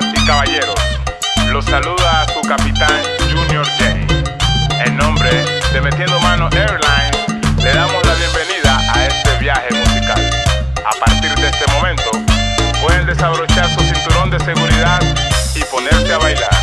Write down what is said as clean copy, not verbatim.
Damas y caballeros, los saluda a su capitán Junior J. En nombre de Metiendo Mano Airlines, le damos la bienvenida a este viaje musical. A partir de este momento, pueden desabrochar su cinturón de seguridad y ponerse a bailar.